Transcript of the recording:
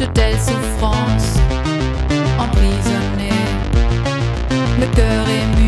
de telles souffrances emprisonnées, le cœur ému.